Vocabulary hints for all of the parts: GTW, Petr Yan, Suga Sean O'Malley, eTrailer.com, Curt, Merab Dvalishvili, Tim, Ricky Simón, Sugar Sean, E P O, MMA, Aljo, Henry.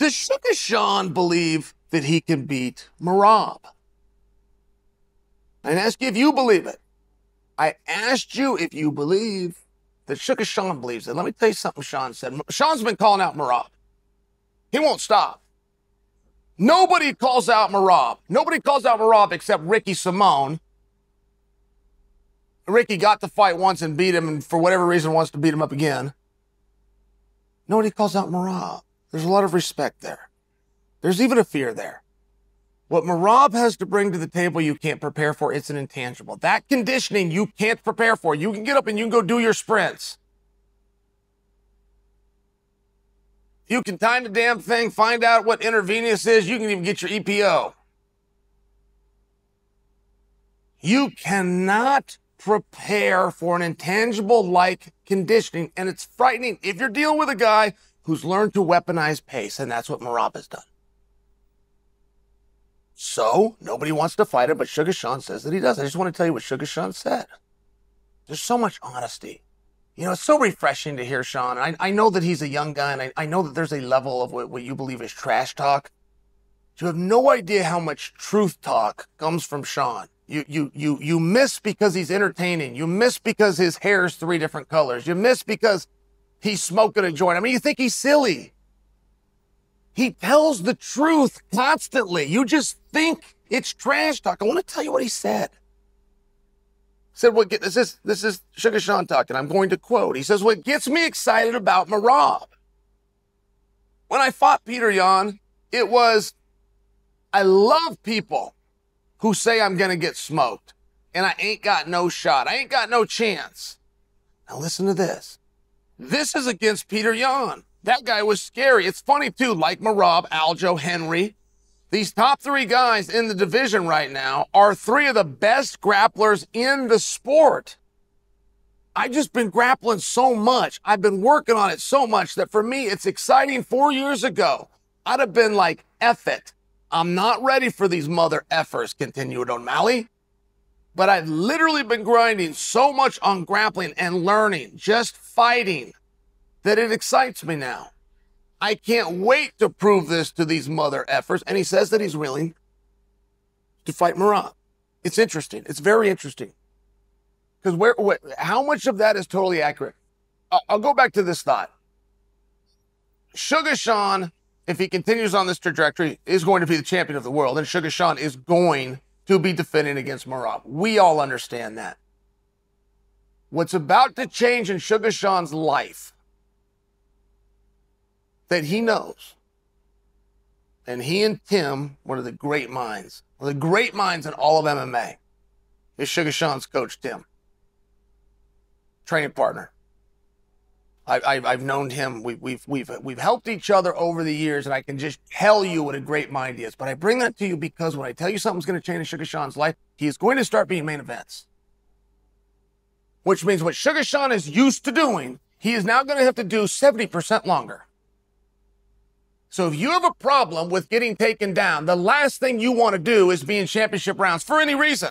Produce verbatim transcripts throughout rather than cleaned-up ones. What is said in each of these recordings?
Does Sugar Sean believe that he can beat Merab? I didn't ask you if you believe it. I asked you if you believe that Sugar Sean believes it. Let me tell you something Sean said. Sean's been calling out Merab. He won't stop. Nobody calls out Merab. Nobody calls out Merab except Ricky Simón. Ricky got the fight once and beat him, and for whatever reason wants to beat him up again. Nobody calls out Merab. There's a lot of respect there. There's even a fear there. What Merab has to bring to the table, you can't prepare for. It's an intangible. That conditioning, you can't prepare for. You can get up and you can go do your sprints. You can time the damn thing, find out what intravenous is. You can even get your E P O. You cannot prepare for an intangible-like conditioning, and it's frightening if you're dealing with a guy who's learned to weaponize pace, and that's what Merab has done. So, nobody wants to fight him, but Sugar Sean says that he does. I just want to tell you what Sugar Sean said. There's so much honesty. You know, it's so refreshing to hear Sean. I, I know that he's a young guy, and I, I know that there's a level of what, what you believe is trash talk. You have no idea how much truth talk comes from Sean. You, you, you, you miss because he's entertaining. You miss because his hair is three different colors. You miss because he's smoking a joint. I mean, you think he's silly. He tells the truth constantly. You just think it's trash talk. I want to tell you what he said. He said, what get, this is this is Sugar Sean talking. I'm going to quote. He says, what gets me excited about Merab? When I fought Petr Yan, it was, I love people who say I'm going to get smoked and I ain't got no shot. I ain't got no chance. Now listen to this. This is against Petr Yan. That guy was scary. It's funny, too, like Merab, Aljo, Henry. These top three guys in the division right now are three of the best grapplers in the sport. I've just been grappling so much. I've been working on it so much that for me, it's exciting. Four years ago, I'd have been like, F it. I'm not ready for these mother effers, continued O'Malley. But I've literally been grinding so much on grappling and learning, just fighting, that it excites me now. I can't wait to prove this to these mother effers. And he says that he's willing to fight Merab. It's interesting. It's very interesting. Because where, where, how much of that is totally accurate? I'll, I'll go back to this thought. Sugar Sean, if he continues on this trajectory, is going to be the champion of the world. And Sugar Sean is going to be defending against Merab. We all understand that. What's about to change in Sugar Sean's life that he knows, and he and Tim, one of the great minds, one of the great minds in all of M M A, is Sugar Sean's coach, Tim. Training partner. I, I, I've known him. We, we've, we've, we've helped each other over the years, and I can just tell you what a great mind he is. But I bring that to you because when I tell you something's going to change in Sugar Sean's life, he is going to start being main events. Which means what Sugar Sean is used to doing, he is now going to have to do seventy percent longer. So if you have a problem with getting taken down, the last thing you want to do is be in championship rounds for any reason.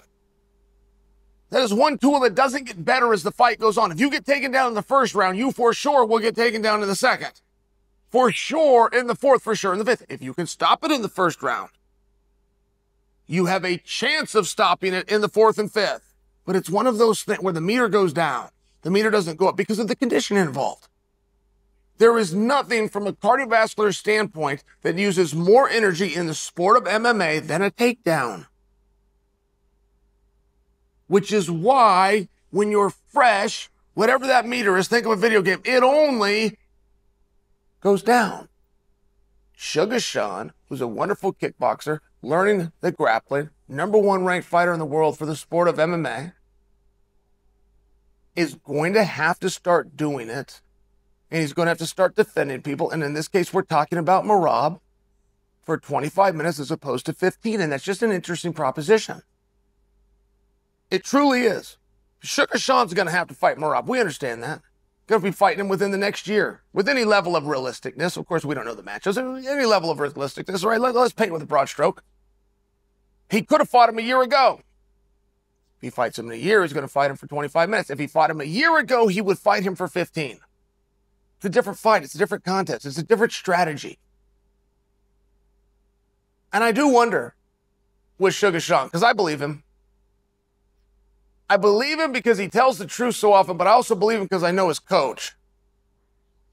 That is one tool that doesn't get better as the fight goes on. If you get taken down in the first round, you for sure will get taken down in the second. For sure in the fourth, for sure in the fifth. If you can stop it in the first round, you have a chance of stopping it in the fourth and fifth. But it's one of those things where the meter goes down. The meter doesn't go up because of the condition involved. There is nothing from a cardiovascular standpoint that uses more energy in the sport of M M A than a takedown. Which is why when you're fresh, whatever that meter is, think of a video game, it only goes down. Sugar Sean, who's a wonderful kickboxer, learning the grappling, number one ranked fighter in the world for the sport of M M A, is going to have to start doing it. And he's going to have to start defending people. And in this case, we're talking about Merab for twenty-five minutes as opposed to fifteen. And that's just an interesting proposition. It truly is. Sugar Sean's going to have to fight Merab. We understand that. Going to be fighting him within the next year. With any level of realisticness. Of course, we don't know the matches. Any level of realisticness. All right, let's paint with a broad stroke. He could have fought him a year ago. If he fights him in a year, he's going to fight him for twenty-five minutes. If he fought him a year ago, he would fight him for fifteen. It's a different fight. It's a different contest. It's a different strategy. And I do wonder with Sugar Sean, because I believe him. I believe him because he tells the truth so often, but I also believe him because I know his coach.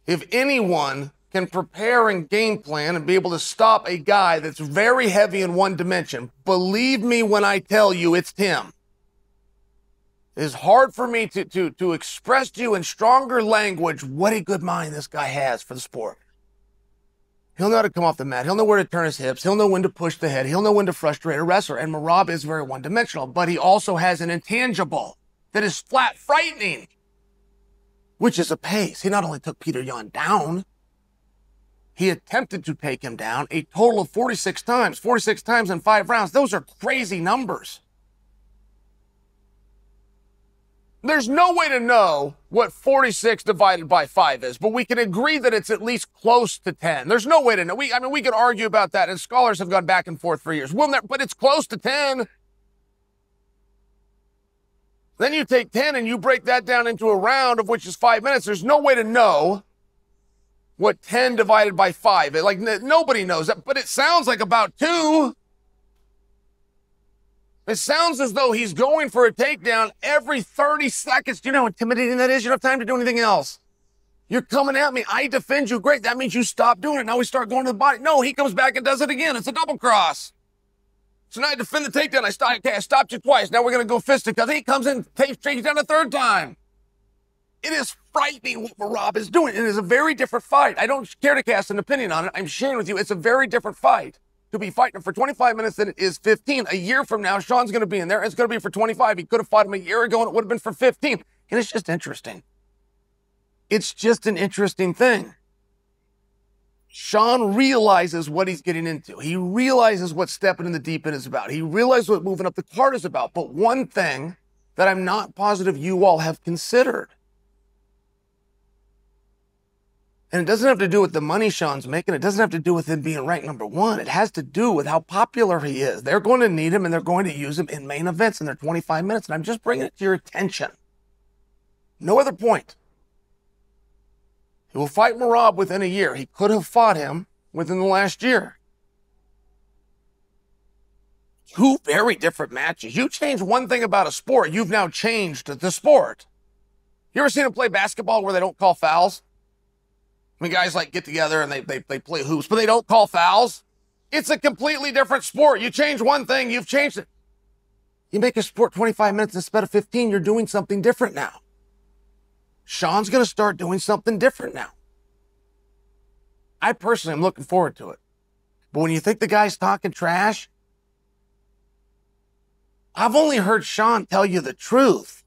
If anyone can prepare and game plan and be able to stop a guy that's very heavy in one dimension, believe me when I tell you it's Tim. It's hard for me to, to, to express to you in stronger language what a good mind this guy has for the sport. He'll know how to come off the mat. He'll know where to turn his hips. He'll know when to push the head. He'll know when to frustrate a wrestler. And Merab is very one-dimensional, but he also has an intangible that is flat frightening, which is a pace. He not only took Petr Yan down, he attempted to take him down a total of forty-six times, forty-six times in five rounds. Those are crazy numbers. There's no way to know what forty-six divided by five is, but we can agree that it's at least close to ten. There's no way to know. We, I mean, we could argue about that, and scholars have gone back and forth for years. We'll never, but it's close to ten. Then you take ten and you break that down into a round of which is five minutes. There's no way to know what ten divided by five is. Like, n- nobody knows that, but it sounds like about two. It sounds as though he's going for a takedown every thirty seconds. Do you know how intimidating that is? You don't have time to do anything else. You're coming at me. I defend you. Great. That means you stop doing it. Now we start going to the body. No, he comes back and does it again. It's a double cross. So now I defend the takedown. I stop. Okay, I stopped you twice. Now we're going to go fisticuffs. He comes in, takes you down a third time. It is frightening what Merab is doing. It is a very different fight. I don't care to cast an opinion on it. I'm sharing with you. It's a very different fight. To be fighting for twenty-five minutes than it is fifteen. A year from now, Sean's going to be in there. It's going to be for twenty-five. He could have fought him a year ago, and it would have been for fifteen. And it's just interesting. It's just an interesting thing. Sean realizes what he's getting into. He realizes what stepping in the deep end is about. He realizes what moving up the card is about. But one thing that I'm not positive you all have considered, and it doesn't have to do with the money Sean's making. It doesn't have to do with him being ranked number one. It has to do with how popular he is. They're going to need him, and they're going to use him in main events in their twenty-five minutes. And I'm just bringing it to your attention. No other point. He will fight Merab within a year. He could have fought him within the last year. Two very different matches. You change one thing about a sport, you've now changed the sport. You ever seen him play basketball where they don't call fouls? I mean, guys like get together and they, they, they play hoops, but they don't call fouls. It's a completely different sport. You change one thing, you've changed it. You make a sport twenty-five minutes instead of fifteen, you're doing something different now. Sean's going to start doing something different now. I personally am looking forward to it. But when you think the guy's talking trash, I've only heard Sean tell you the truth.